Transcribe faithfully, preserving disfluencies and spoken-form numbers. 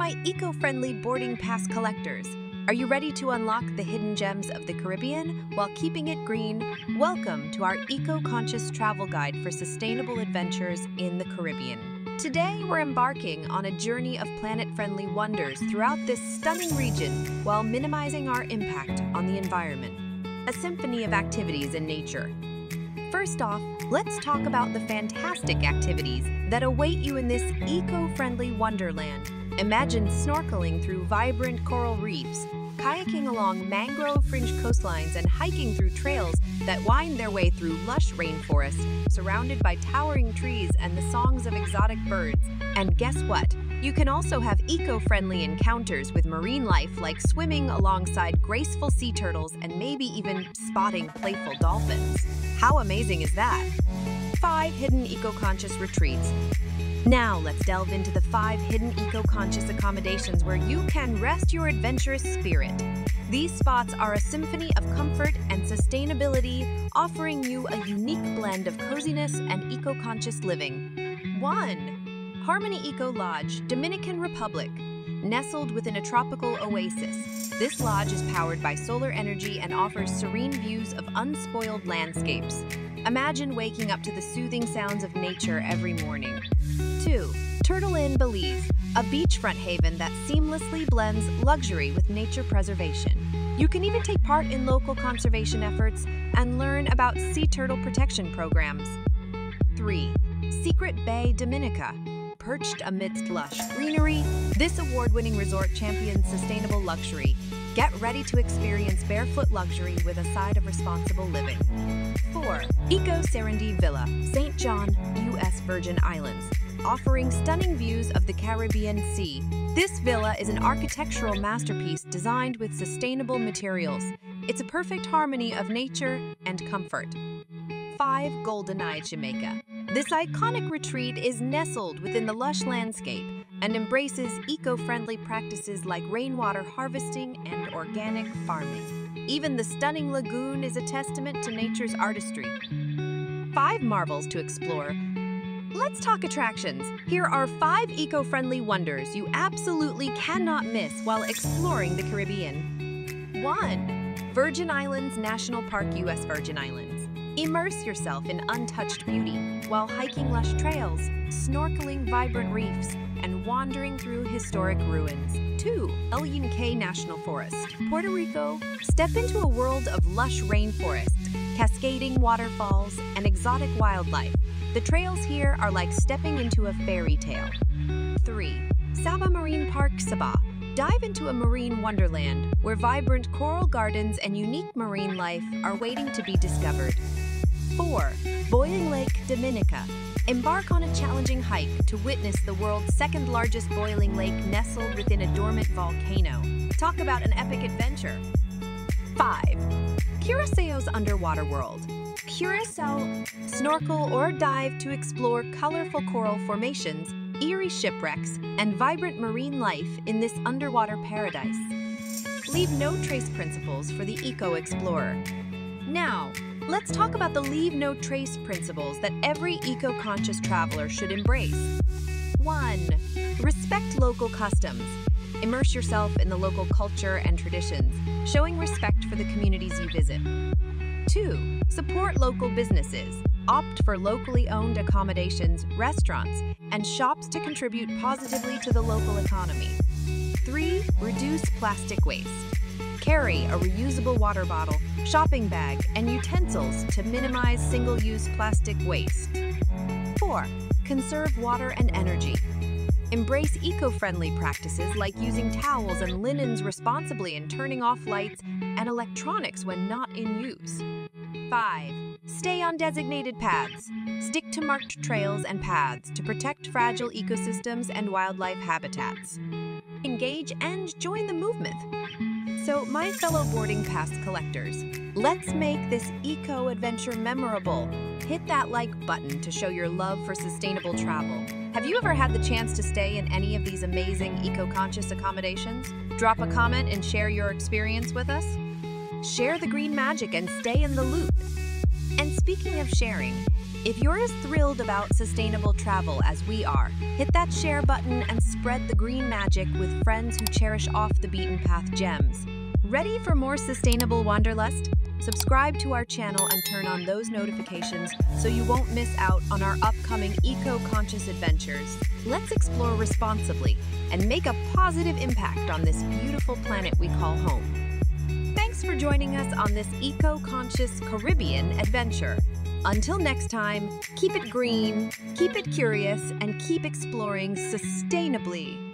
my eco-friendly Boarding Pass Collectors. Are you ready to unlock the hidden gems of the Caribbean while keeping it green? Welcome to our eco-conscious travel guide for sustainable adventures in the Caribbean. Today, we're embarking on a journey of planet-friendly wonders throughout this stunning region while minimizing our impact on the environment. A symphony of activities in nature. First off, let's talk about the fantastic activities that await you in this eco-friendly wonderland. Imagine snorkeling through vibrant coral reefs, kayaking along mangrove-fringed coastlines, and hiking through trails that wind their way through lush rainforests, surrounded by towering trees and the songs of exotic birds. And guess what? You can also have eco-friendly encounters with marine life, like swimming alongside graceful sea turtles and maybe even spotting playful dolphins. How amazing is that? Five hidden eco-conscious retreats. Now let's delve into the five hidden eco-conscious accommodations where you can rest your adventurous spirit. These spots are a symphony of comfort and sustainability, offering you a unique blend of coziness and eco-conscious living. one. Harmony Eco Lodge, Dominican Republic. Nestled within a tropical oasis, this lodge is powered by solar energy and offers serene views of unspoiled landscapes. Imagine waking up to the soothing sounds of nature every morning. two. Turtle Inn Belize, a beachfront haven that seamlessly blends luxury with nature preservation. You can even take part in local conservation efforts and learn about sea turtle protection programs. three. Secret Bay, Dominica. Perched amidst lush greenery, this award-winning resort champions sustainable luxury. Get ready to experience barefoot luxury with a side of responsible living. four. Eco Serendi Villa, Saint John, U S Virgin Islands, offering stunning views of the Caribbean Sea. This villa is an architectural masterpiece designed with sustainable materials. It's a perfect harmony of nature and comfort. five. Goldeneye, Jamaica. This iconic retreat is nestled within the lush landscape and embraces eco-friendly practices like rainwater harvesting and organic farming. Even the stunning lagoon is a testament to nature's artistry. Five marvels to explore. Let's talk attractions. Here are five eco-friendly wonders you absolutely cannot miss while exploring the Caribbean. one. Virgin Islands National Park, U S Virgin Islands. Immerse yourself in untouched beauty while hiking lush trails, snorkeling vibrant reefs, and wandering through historic ruins. two. El Yunque National Forest, Puerto Rico. Step into a world of lush rainforest, cascading waterfalls, and exotic wildlife. The trails here are like stepping into a fairy tale. three. Saba Marine Park, Saba. Dive into a marine wonderland where vibrant coral gardens and unique marine life are waiting to be discovered. four. Boiling Lake, Dominica. Embark on a challenging hike to witness the world's second largest boiling lake nestled within a dormant volcano. Talk about an epic adventure. five. Curacao's Underwater World. Curacao, snorkel or dive to explore colorful coral formations, eerie shipwrecks, and vibrant marine life in this underwater paradise. Leave no trace principles for the eco-explorer. Now, let's talk about the leave no trace principles that every eco-conscious traveler should embrace. one. Respect local customs. Immerse yourself in the local culture and traditions, showing respect for the communities you visit. two. Support local businesses. Opt for locally owned accommodations, restaurants, and shops to contribute positively to the local economy. three. Reduce plastic waste. Carry a reusable water bottle, shopping bag, and utensils to minimize single-use plastic waste. four. Conserve water and energy. Embrace eco-friendly practices like using towels and linens responsibly and turning off lights and electronics when not in use. five. Stay on designated paths. Stick to marked trails and paths to protect fragile ecosystems and wildlife habitats. Engage and join the movement. So, my fellow Boarding Pass Collectors, let's make this eco-adventure memorable. Hit that like button to show your love for sustainable travel. Have you ever had the chance to stay in any of these amazing eco-conscious accommodations? Drop a comment and share your experience with us. Share the green magic and stay in the loop. And speaking of sharing, If you're as thrilled about sustainable travel as we are, hit that share button and spread the green magic with friends who cherish off-the-beaten-path gems. Ready for more sustainable wanderlust? Subscribe to our channel and turn on those notifications so you won't miss out on our upcoming eco-conscious adventures. Let's explore responsibly and make a positive impact on this beautiful planet we call home. Thanks for joining us on this eco-conscious Caribbean adventure. Until next time, keep it green, keep it curious, and keep exploring sustainably.